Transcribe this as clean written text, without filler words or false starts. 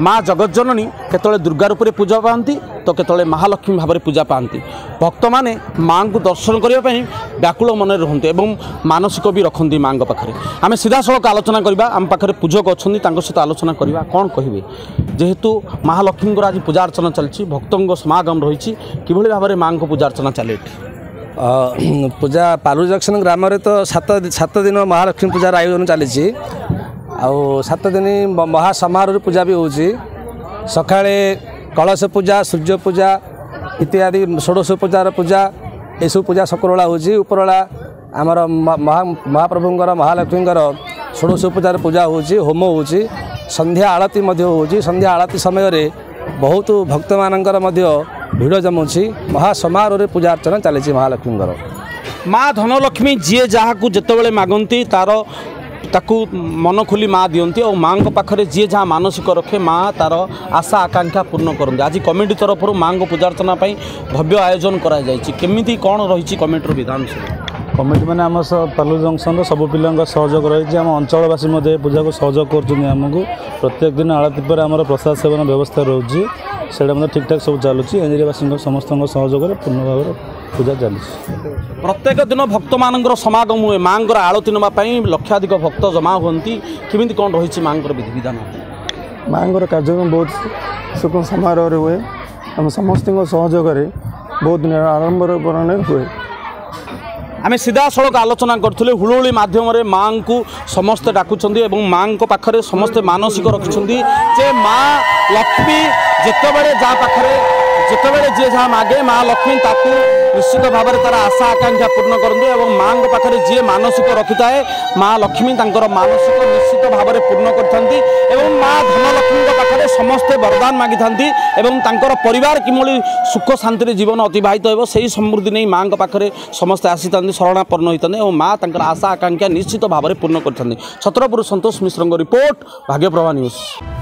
माँ जगज्जननी केतले दुर्गा रूप पूजा पाती तो केतले महालक्ष्मी भाव में पूजा पाती। भक्त मैंने माँ को दर्शन करने व्याकुल मन रुहतु एवं मानसिक भी रखती माँ पाखे। आम सीधासल आलोचना करवा आम पाखे पूजक अच्छा सहित आलोचना करवा कौन कहे जेहेतु महालक्ष्मी आज पूजा अर्चना चलती भक्तों समागम रही कि भाव में माँ को पूजा अर्चना चले। पूजा पालूर जंक्शन ग्राम तो सात दिन महालक्ष्मी पूजार आयोजन चली आउ सात दिन महासमारोह पूजा भी हो सकाले कलश पूजा सूर्य पूजा इत्यादि षोडश पूजार पूजा ये सब पूजा सकरवेला होपरवेला आमर महाप्रभु महालक्ष्मी षोडश पूजार पूजा होम हो संध्या आरती हो संध्या आरती समय बहुत भक्त मान भिड़ जमुची महासमारोह पूजा अर्चना चली महालक्ष्मी माँ धनलक्ष्मी जी जहाँ जितेबाला मागती तार ताकू मन खोली माँ दिंती और माँ पाखे जी जहाँ मानसिक रखे माँ तार आशा आकांक्षा पूर्ण करते। आज कमिटी तरफ माँ को पूजार्चना भव्य आयोजन करमी कौन रही कमिटर विधान कमिटी मैंने आम पालूर जंक्शन सब पिला सहयोग रही आम अंचलवासी पूजा को सहयोग करमको प्रत्येक दिन आरती पर आम प्रसाद सेवन व्यवस्था रोचे से ठीक ठाक सब चलुची एंजीवासी समस्त सहयोग पूर्ण भाव में पूजा चलती। प्रत्येक दिन भक्त मानकर समागम हुए माँ आरती नापी लक्षाधिक भक्त जमा होती किमिंती कौन रही माँ विधि विधान माँ कार्यक्रम बहुत सुख समारोह हुए आम समस्त सहयोग बहुत आडंबरपूर्ण हुए। आम सीधासल आलोचना करूँ हुलहुली मध्यम माँ को समस्ते डाकुंट और माँ पाखे समस्ते मानसिक रखुंटे माँ लक्ष्मी जितेबाला जहाँ पाखे जितेबाला जी जहाँ मागे माँ लक्ष्मी ताकू निश्चित भाव में तार आशा आकांक्षा पूर्ण करते और माँ पाखे जी मानसिक रखी थाए माँ लक्ष्मी मानसिक निश्चित भाव में पूर्ण करती और माँ धनलक्ष्मी पाखे समस्ते वरदान मागि थांती और परिवार किमोली सुख शांति जीवन अतिवाहित हो सही समृद्धि नहीं माँ पाखे समस्ते आसी था शरणापन्न होता और माँ तर आशा आकांक्षा निश्चित भाव में पूर्ण करती। Chhatrapur Santosh Mishra report Bhagyaprabha news.